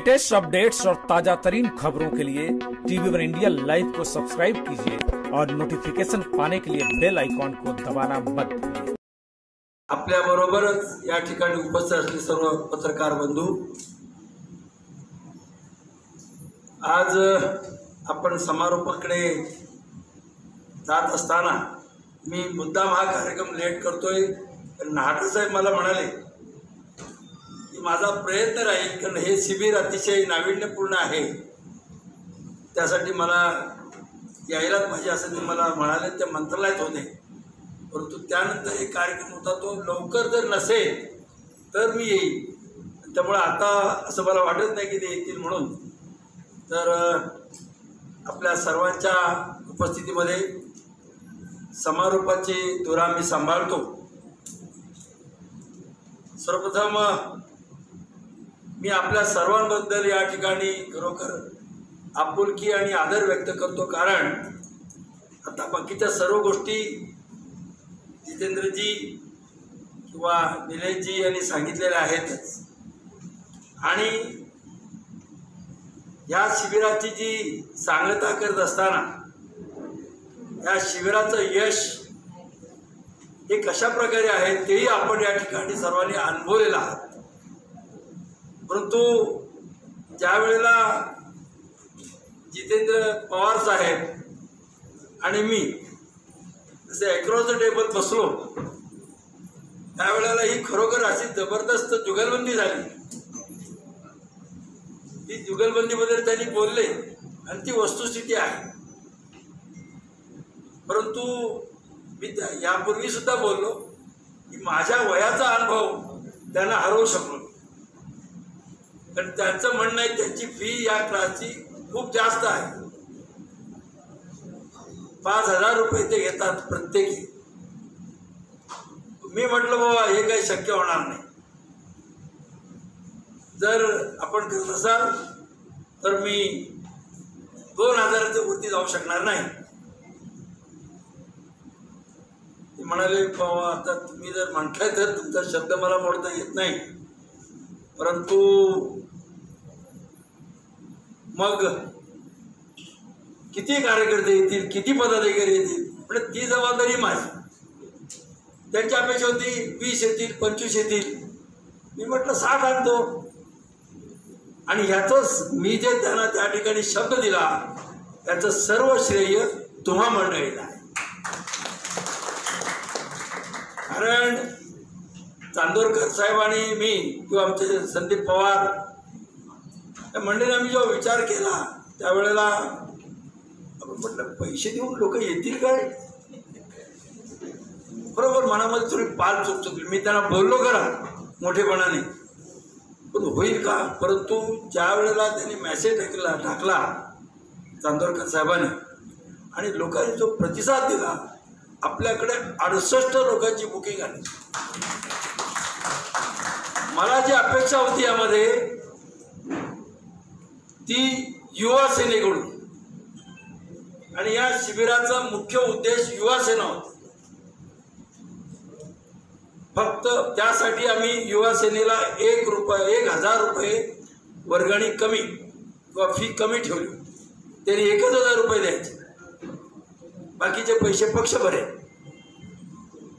Latest updates और ताजा तरीन खबरों के लिए TV1 इंडिया लाइव को सब्सक्राइब कीजिए और नोटिफिकेशन पाने के लिए बेल आयकॉन को दबाना मत भूलिए। आपल्या बरोबरच या ठिकाणी उपस्थित असलेले सर्व पत्रकार बंधू, आज आपण समारोपाकडे जात असताना मी मुद्दाम हा कार्यक्रम लेट करतोय। नाहटा साहेब मला म्हणाले माझा प्रयत्न राहील कारण हे शिबिर अतिशय नाविन्यपूर्ण आहे, त्यासाठी मला यायलाच पाहिजे असं ते मला म्हणाले, ते मंत्रालयात होते। परंतु त्यानंतर एक कार्यक्रम होता, तो लवकर जर नसेल तर मी येईल, त्यामुळे आता असं मला वाटत नाही की ते येतील म्हणून। तर आपल्या सर्वांच्या उपस्थितीमध्ये समारोपाची धुरा मी सांभाळतो। सर्वप्रथम मी आपल्या सर्वांबद्दल या ठिकाणी खरोखर आपुलकी आणि आदर व्यक्त करतो, कारण आता बाकीच्या सर्व गोष्टी जितेंद्रजी किंवा निलेशजी यांनी सांगितलेल्या आहेतच। आणि या शिबिराची जी सांगता करत असताना या शिबिराचं यश हे कशा प्रकारे आहे तेही आपण या ठिकाणी सर्वांनी अनुभवलेलं आहात। परंतु ज्यावेळेला जितेंद्र पवार साहेब आणि मी असे अक्रॉस द टेबल बसलो त्यावेळेला ही खरोखर अशी जबरदस्त जुगलबंदी झाली। ती जुगलबंदीबद्दल त्यांनी बोलले आणि ती वस्तुस्थिती आहे। परंतु मी यापूर्वीसुद्धा बोललो की माझ्या वयाचा अनुभव त्यांना हरवू शकलो, कारण त्यांचं म्हणणं आहे त्यांची फी या क्लासची खूप जास्त आहे, 5000 रुपये ते घेतात प्रत्येकी। मी म्हटलं बाबा हे काही शक्य होणार नाही, जर आपण करत असाल तर मी 2000च्या वरती जाऊ शकणार नाही। ते म्हणाले बाबा आता तुम्ही जर म्हटलं तर तुमचा शब्द मला मोडता येत नाही, परंतु मग किती कार्यकर्ते येतील, किती पदाधिकारी येतील, म्हणजे ती जबाबदारी माझी। त्यांची अपेक्षा होती 20 येतील, 25 येतील, मी म्हटलं 60 आणतो। आणि ह्याचंच मी जे त्यांना त्या ठिकाणी शब्द दिला त्याचं सर्व श्रेय तुम्हा मंडळीला आहे, कारण चांदोरकर साहेब आणि मी किंवा आमचे संदीप पवार त्या मंडळीने आम्ही जेव्हा विचार केला त्यावेळेला आपण म्हटलं पैसे देऊन लोक येतील काय, बरोबर मनामध्ये थोडी पाल चुकचुकली। मी त्यांना बोललो करा मोठेपणाने पण होईल का, परंतु ज्या वेळेला त्यांनी मेसेज टाकला चांदोरकर साहेबांनी आणि लोकांनी जो प्रतिसाद दिला, आपल्याकडे 68 लोकांची बुकिंग आली। मला जी अपेक्षा होती यामध्ये ती युवा सेनेकडून, आणि या शिबिराचा मुख्य उद्देश युवा सेना होता। फक्त त्यासाठी आम्ही युवा सेनेला 1000 रुपये वर्गणी कमी किंवा फी कमी ठेवली, त्यांनी 1000 रुपये द्यायचे, बाकीचे पैसे पक्ष भरे।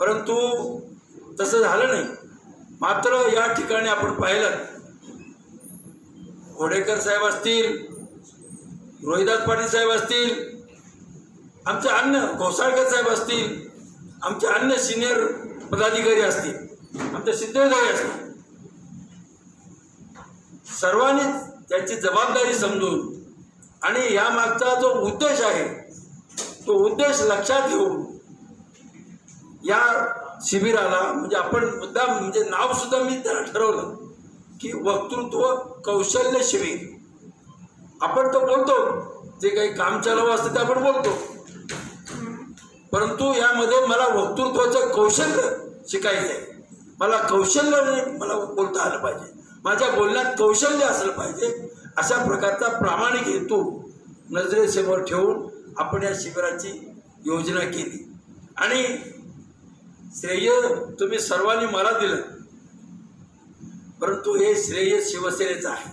परंतु तसं झालं नाही। मात्र या ठिकाणी आपण पाहिलं घोडेकर साहेब असतील, रोहिदास पाटील साहेब असतील, आमचे अन्य घोसाळकर साहेब असतील, आमचे अन्य सिनियर पदाधिकारी असतील, आमचे सिद्धेदारी असतील, सर्वांनी त्यांची जबाबदारी समजून आणि या मागचा जो उद्देश आहे तो उद्देश लक्षात घेऊन या शिबिराला म्हणजे आपण मुद्दा म्हणजे नावसुद्धा मी त्याला ठरवलं की वक्तृत्व कौशल्य शिबिर। आपण तो बोलतो, जे काही काम चालू असतं ते आपण बोलतो, परंतु यामध्ये मला वक्तृत्वाचं कौशल्य शिकायचं आहे। मला कौशल्य मला बोलता आलं पाहिजे, माझ्या बोलण्यात कौशल्य असलं पाहिजे, अशा प्रकारचा प्रामाणिक हेतू नजरेसमोर ठेवून आपण या शिबिराची योजना केली। आणि श्रेय तुम्ही सर्वांनी मला दिलं, परंतु हे श्रेय शिवसेनेचं आहे।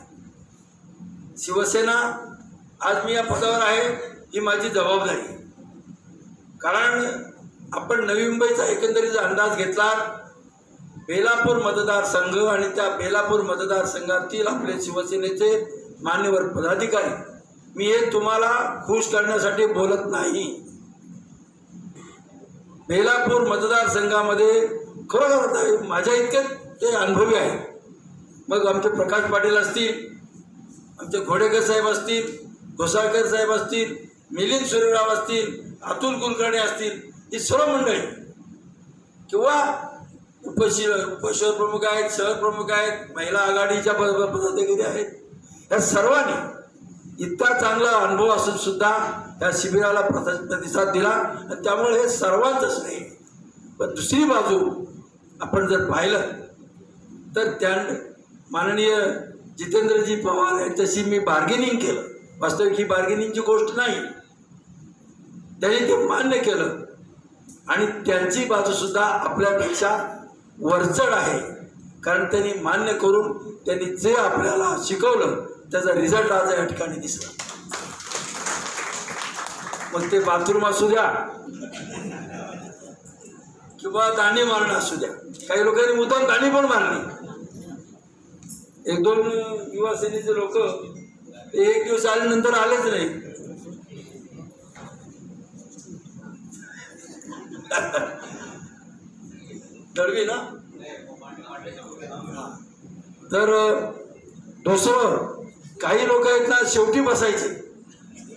शिवसेना आज मी या पदावर आहे ही माझी जबाबदारी आहे, कारण आपण नवी मुंबईचा एकंदरीत अंदाज घेतला, बेलापूर मतदारसंघ आणि त्या बेलापूर मतदारसंघातील आपले शिवसेनेचे मान्यवर पदाधिकारी, मी हे तुम्हाला खुश करण्यासाठी बोलत नाही। बेलापूर मतदारसंघामध्ये खरोखर माझ्या इतके ते अनुभवी आहेत, मग आमचे प्रकाश पाटील असतील, आमचे घोडेकर साहेब असतील, घोसाळकर साहेब असतील, मिलिंद सुरेराव असतील, अतुल कुलकर्णी असतील, ही सर्व मंडळी किंवा उपशहर प्रमुख आहेत, शहर प्रमुख आहेत, महिला आघाडीच्या पदाधिकारी आहेत, या सर्वांनी इतका चांगला अनुभव असून सुद्धा या शिबिराला प्रतिसाद दिला आणि त्यामुळे हे सर्वांचंच नाही। पण दुसरी बाजू आपण जर पाहिलं तर त्या माननीय जितेंद्रजी पवार यांच्याशी मी बार्गेनिंग केलं, वास्तविक ही बार्गेनिंगची गोष्ट नाही, त्यांनी ते मान्य केलं आणि त्यांची बाजूसुद्धा आपल्यापेक्षा वरचढ आहे, कारण त्यांनी मान्य करून त्यांनी जे आपल्याला शिकवलं त्याचा रिझल्ट आज या ठिकाणी दिसला। मग ते बाथरूम असू द्या किंवा दाणे मारणं असू द्या, काही लोकांनी मुद्दाम दाणे पण मारली, एक दोन युवा सेनेचे लोक एक दिवस आल्यानंतर आलेच नाही। दळवी ना, तर दुसरं काही लोक आहेत ना शेवटी बसायचे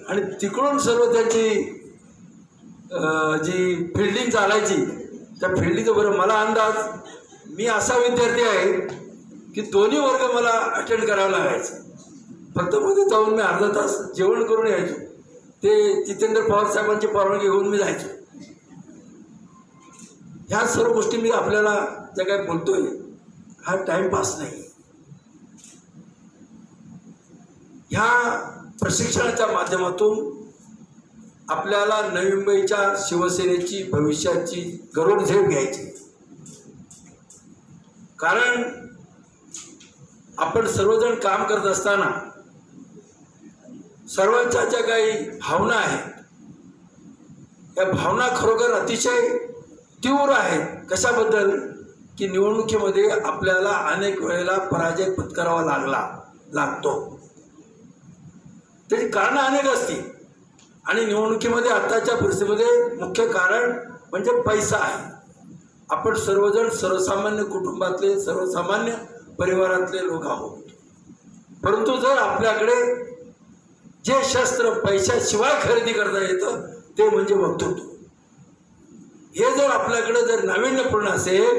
आणि तिकडून सर्व त्यांची जी फिल्डिंग चालायची त्या फिल्डिंगचं, बरं मला अंदाज मी असा विद्यार्थी आहे की दोन्ही वर्ग मला अटेंड करावा लागायचा, फक्त मध्ये जाऊन मी अर्धा तास जेवण करून यायचो, ते जितेंद्र पवार साहेबांची परवानगी घेऊन मी जायचो। ह्या सर्व गोष्टी मी आपल्याला जे काय बोलतोय हा टाईमपास नाही, ह्या प्रशिक्षणाच्या माध्यमातून आपल्याला नवी मुंबईच्या शिवसेनेची भविष्याची गरुड झेप घ्यायची, कारण आपण सर्वजण काम करत असताना सर्वांच्या ज्या काही भावना आहेत या भावना खरोखर अतिशय तीव्र आहेत, कशाबद्दल की निवडणुकीमध्ये आपल्याला अनेक वेळेला पराजय पत्करावा लागतो, त्याची कारणं अनेक असतील आणि निवडणुकीमध्ये आत्ताच्या परिस्थितीमध्ये मुख्य कारण म्हणजे पैसा आहे। आपण सर्वजण सर्वसामान्य कुटुंबातले सर्वसामान्य परिवारातले लोक आहोत, परंतु जर आपल्याकडे जे शस्त्र पैशाशिवाय खरेदी करता येतं ते म्हणजे वक्तृत्व, हे जर आपल्याकडे जर नाविन्यपूर्ण असेल,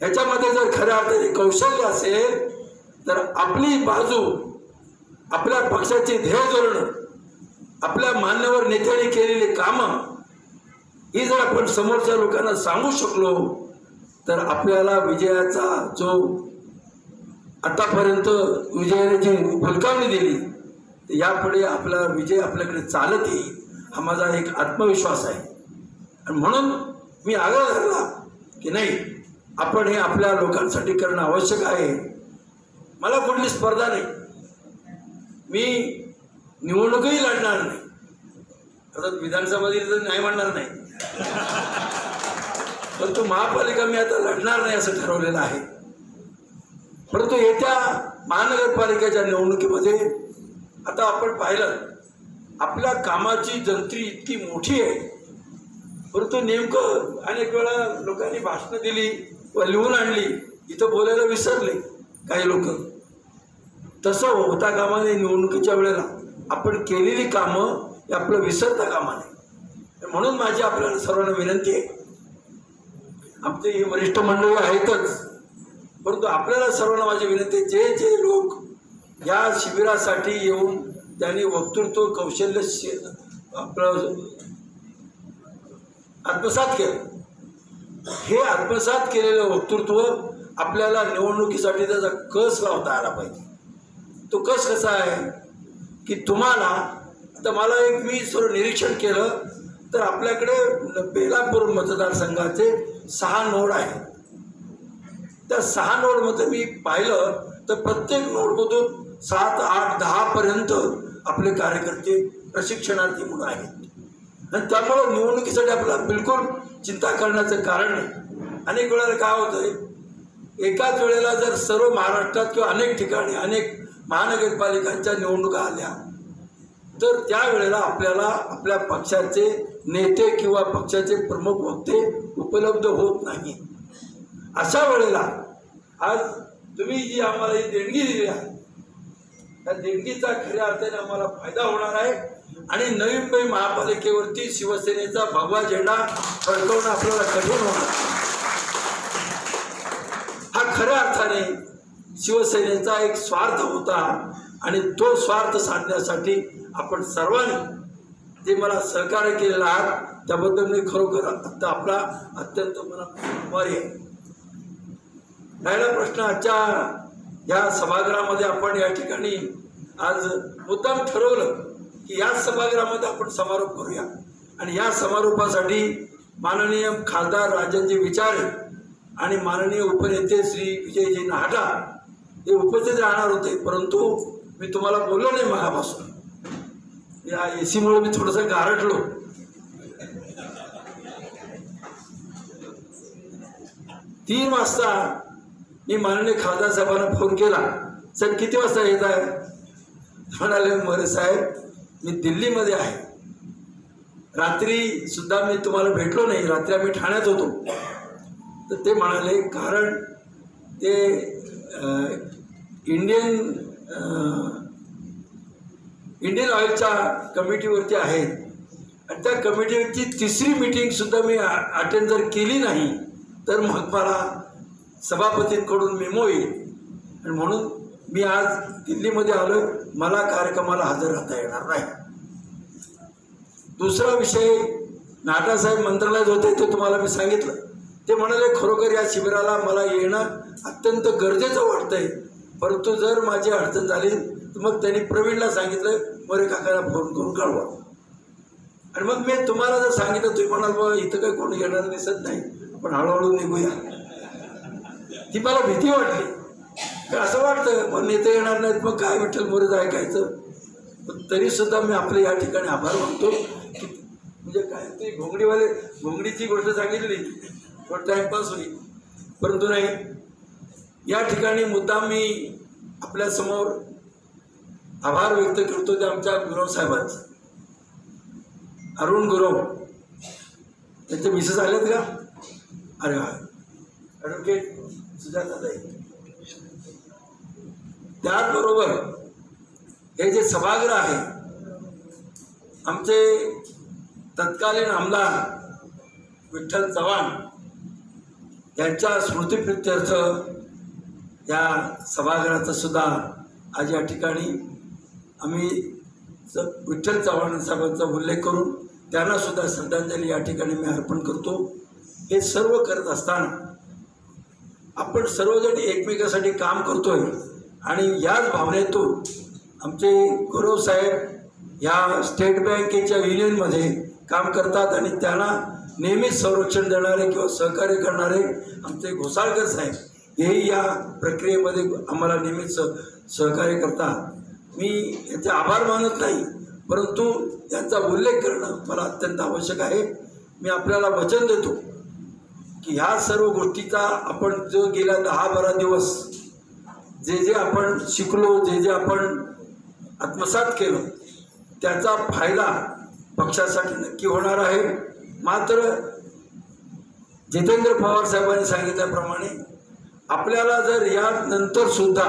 ह्याच्यामध्ये जर खऱ्या अर्थाने कौशल्य असेल तर आपली बाजू आपल्या पक्षाची ध्येय धोरणं आपल्या मान्यवर नेत्यांनी केलेली कामं ही जर आपण समोरच्या लोकांना सांगू शकलो तर आपल्याला विजयाचा जो आतापर्यंत विजयाने जी फलकावणी दिली यापुढे आपला विजय आपल्याकडे चालत येईल, हा माझा एक आत्मविश्वास आहे। आणि म्हणून मी आग्रह धरला की नाही आपण हे आपल्या लोकांसाठी करणं आवश्यक आहे। मला कुठली स्पर्धा नाही, मी निवडणूकही लढणार नाही, अर्थात विधानसभेमध्ये तर नाही म्हणणार नाही, परंतु महापालिका मी आता लढणार नाही असं ठरवलेलं आहे, परंतु येत्या महानगरपालिकेच्या निवडणुकीमध्ये आता आपण पाहिलं आपल्या कामाची जंत्री इतकी मोठी आहे, परंतु नेमकं अनेक वेळा लोकांनी भाषणं दिली व लिहून आणली, इथं बोलायला विसरले काही लोक, तसं होता कामा नये, निवडणुकीच्या वेळेला आपण केलेली कामं हे आपलं विसरता कामा नये। म्हणून माझी आपल्याला सर्वांना विनंती आहे, आमचे हे वरिष्ठ मंडळी आहेतच, परंतु आपल्याला सर्वांना माझी विनंती, जे जे लोक या शिबिरासाठी येऊन त्यांनी वक्तृत्व कौशल्य आपलं आत्मसात केलं, हे आत्मसात केलेलं वक्तृत्व आपल्याला निवडणुकीसाठी त्याचा कस लावता आला पाहिजे। तो कस कसा आहे की तुम्हाला आता मला एक मी सर्व निरीक्षण केलं तर आपल्याकडे बेलापूर मतदारसंघाचे 6 नोड आहेत, त्या 6 नोडमध्ये मी पाहिलं तर प्रत्येक नोडमधून 7, 8, 10पर्यंत आपले कार्यकर्ते प्रशिक्षणार्थी म्हणून आहेत आणि त्यामुळे निवडणुकीसाठी आपल्याला बिल्कुल चिंता करण्याचं कारण नाही। अनेक वेळेला काय होतं, एकाच वेळेला जर सर्व महाराष्ट्रात किंवा अनेक ठिकाणी अनेक महानगरपालिकांच्या निवडणुका आल्या तर त्यावेळेला आपल्याला आपल्या पक्षाचे नेते किंवा पक्षाचे प्रमुख वक्ते उपलब्ध होत नाही। अशा वेळेला आज तुम्ही जी आम्हाला ही देणगी दिली आहे त्या देणगीचा खऱ्या अर्थाने आम्हाला फायदा होणार आहे आणि नवी मुंबई महापालिकेवरती शिवसेनेचा भगवा झेंडा फडकवणं आपल्याला कठीण होणार। हा खऱ्या अर्थाने शिवसेनेचा एक स्वार्थ होता आणि तो स्वार्थ साधण्यासाठी आपण सर्वांनी जे मला सहकार्य केलेलं आहात त्याबद्दल मी खरोखर आता आपला अत्यंत मनापासून आभारी आहे। राहिला प्रश्न आजच्या या सभागृहामध्ये आपण या ठिकाणी आज मुद्दाम ठरवलं की या सभागृहामध्ये आपण समारोप करूया आणि या समारोपासाठी माननीय खासदार राजनजी विचारे आणि माननीय उपनेते श्री विजयजी नाहटा हे उपस्थित राहणार होते, परंतु मी तुम्हाला बोललो नाही मगापासून, या एसीमुळे मी थोडंसं गारठलो। तीन वाजता मी माननीय खासदार साहेबांना फोन केला, सर किती वाजता येत आहे? म्हणाले मोरे साहेब मी दिल्लीमध्ये आहे, रात्रीसुद्धा मी तुम्हाला भेटलो नाही, रात्री आम्ही ठाण्यात होतो। तर ते म्हणाले कारण ते इंडियन ऑइलच्या कमिटीवरती आहेत आणि त्या कमिटीची तिसरी मीटिंगसुद्धा मी अटेंड जर केली नाही तर मग मला सभापतींकडून मेमो येईल आणि म्हणून मी आज दिल्लीमध्ये आलो, मला कार्यक्रमाला हजर राहता येणार नाही। दुसरा विषय, नाहटा साहेब मंत्रालयात होते ते तुम्हाला मी सांगितलं, ते म्हणाले खरोखर या शिबिराला मला येणं अत्यंत गरजेचं वाटतंय, परंतु जर माझी अडचण झाली तर मग त्यांनी प्रवीणला सांगितलं मोरे काकाला फोन करून कळवा। आणि मग मी तुम्हाला जर सांगितलं तुम्ही म्हणाल बाबा इथं काही कोणी येणार दिसत नाही पण हळूहळू निघूया, ती मला भीती वाटली का असं वाटतं मग नेते येणार नाहीत मग काय विठ्ठल मोरे ऐकायचं। पण तरीसुद्धा मी आपले या ठिकाणी आभार मानतो की म्हणजे काय ते घोंगडीवाले घोंगडीची गोष्ट सांगितली पण टाईमपास होईल, परंतु नाही या ठिकाणी मुद्दा मी आपल्यासमोर आभार व्यक्त करतो ते आमच्या गुरव साहेबांचं, अरुण गुरव त्यांचे मिसेस आलेत का? अरे हा ॲडव्होकेट सुजाता ताई। त्याचबरोबर हे जे सभागृह आहे आमचे तत्कालीन आमदार विठ्ठल चव्हाण यांच्या स्मृतिप्रित्यर्थ या सभागृहाचं सुद्धा आज या ठिकाणी आम्ही विठ्ठल चव्हाण साहेबांचा उल्लेख करून त्यांना सुद्धा श्रद्धांजली या ठिकाणी मी अर्पण करतो। हे सर्व करत असताना आपण सर्वजण एकमेकासाठी काम करतोय आणि याच भावनेतून आमचे गौरव साहेब या स्टेट बँकेच्या युनियनमध्ये काम करतात आणि त्यांना नेहमीच संरक्षण देणारे किंवा सहकार्य करणारे आमचे घोसाळकर साहेब हेही या प्रक्रियेमध्ये आम्हाला नेहमीच सहकार्य करतात। मी याचे आभार मानत नाही परंतु याचा उल्लेख करणं मला अत्यंत आवश्यक आहे। मी आपल्याला वचन देतो की ह्या सर्व गोष्टीचा आपण जो गेल्या 10-12 दिवस जे जे आपण शिकलो जे जे आपण आत्मसात केलं त्याचा फायदा पक्षासाठी नक्की होणार आहे। मात्र जितेंद्र पवार साहेबांनी सांगितल्याप्रमाणे आपल्याला जर यानंतरसुद्धा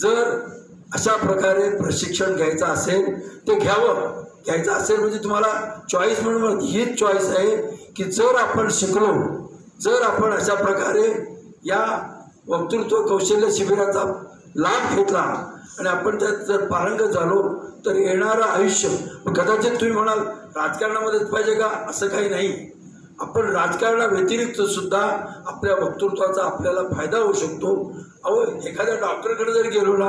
जर अशा प्रकारे प्रशिक्षण घ्यायचं असेल ते घ्यावं, घ्यायचं असेल म्हणजे तुम्हाला चॉईस म्हणून हीच चॉईस आहे की जर आपण शिकलो जर आपण अशा प्रकारे या वक्तृत्व कौशल्य शिबिराचा लाभ घेतला आणि आपण त्यात जर पारंगत झालो तर येणारं आयुष्य कदाचित तुम्ही म्हणाल राजकारणामध्येच पाहिजे का, असं काही नाही, आपण राजकारणाव्यतिरिक्तसुद्धा आपल्या वक्तृत्वाचा आपल्याला फायदा होऊ शकतो। अहो एखाद्या डॉक्टरकडे जर गेलो ना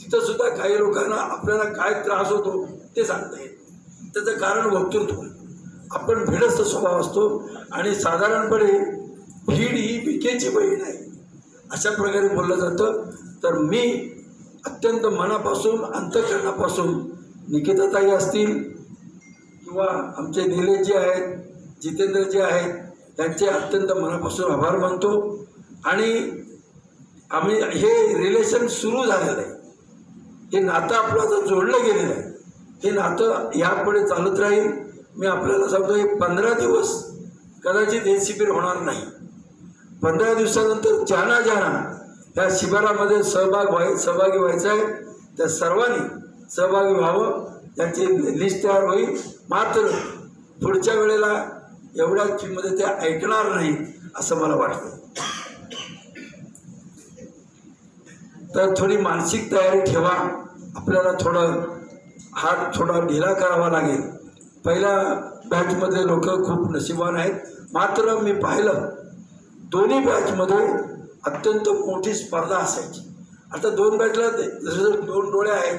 तिथंसुद्धा काही लोकांना आपल्याला काय त्रास होतो ते सांगता येतं, त्याचं कारण वक्तृत्व, आपण भिडस्त स्वभाव असतो आणि साधारणपणे भीड ही पिकेची बहीण आहे अशा प्रकारे बोललं जातं। तर मी अत्यंत मनापासून अंतःकरणापासून निकिताताई असतील किंवा आमचे निलेश जी आहेत, जितेंद्र जी आहेत, त्यांचे अत्यंत मनापासून आभार मानतो। आणि आम्ही हे रिलेशन सुरू झालेलं आहे, हे नातं आपलं आता जोडलं गेलेलं आहे, हे नातं यापुढे चालत राहील। मी आपल्याला सांगतो हे 15 दिवस कदाचित हे शिबिर होणार नाही, 15 दिवसानंतर ज्यांना ज्यांना त्या शिबिरामध्ये सहभागी व्हायचं आहे त्या सर्वांनी सहभागी व्हावं, त्यांची लिस्ट तयार होईल। मात्र पुढच्या वेळेला एवढ्या किंमतीमध्ये ते ऐकणार नाही असं मला वाटतं। तर थोडी मानसिक तयारी ठेवा, आपल्याला थोडा ढिला करावा लागेल। पहिल्या बॅचमध्ये लोक खूप नशिबान आहेत, मात्र मी पाहिलं दोन्ही बॅचमध्ये अत्यंत मोठी स्पर्धा असायची। आता दोन बॅचला जसं दोन डोळे आहेत,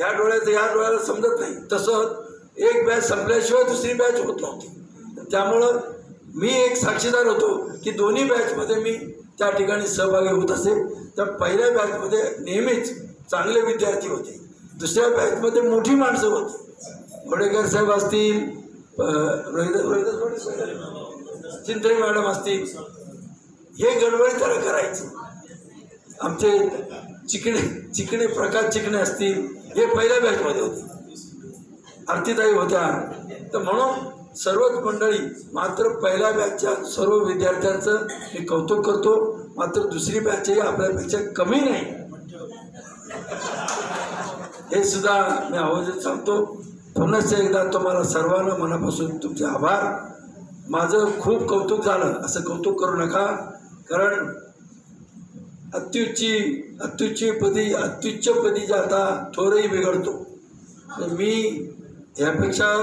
या डोळ्याचं या डोळ्याला समजत नाही, तसं एक बॅच संपल्याशिवाय दुसरी बॅच होत नव्हती। त्यामुळं मी एक साक्षीदार होतो की दोन्ही बॅचमध्ये मी त्या ठिकाणी सहभागी होत असे। तर पहिल्या बॅचमध्ये नेहमीच चांगले विद्यार्थी होते, दुसऱ्या बॅचमध्ये मोठी माणसं होती, घोडेकर साहेब असतील, चिंतळी मॅडम असतील, हे गडबडी तर करायचे। आमचे प्रकाश चिकणे असतील, हे पहिल्या बॅचमध्ये होते, आरतीताई होत्या। तर म्हणून सर्वच मंडळी, मात्र पहिल्या बॅचच्या सर्व विद्यार्थ्यांचं मी कौतुक करतो, मात्र दुसरी बॅच ही आपल्यापेक्षा कमी नाही हे सुद्धा मी आवर्जून सांगतो। पुनश्च एकदा तुम्हाला सर्वांना मनापासून तुमचे आभार। माझं खूप कौतुक झालं असं कौतुक करू नका, कारण अत्युच्चपदी जाता थोरंही बिघडतो। तर मी यापेक्षा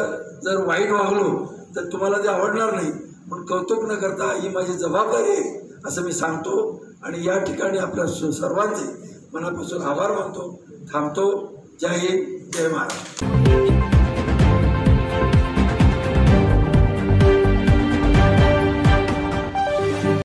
जर वाईट वागलो तर तुम्हाला ते आवडणार नाही, पण कौतुक न करता ही माझी जबाबदारी आहे असं मी सांगतो। आणि या ठिकाणी आपल्या सर्वांचे मनापासून आभार मानतो, थांबतो। जय हिंद, जय महाराष्ट्र।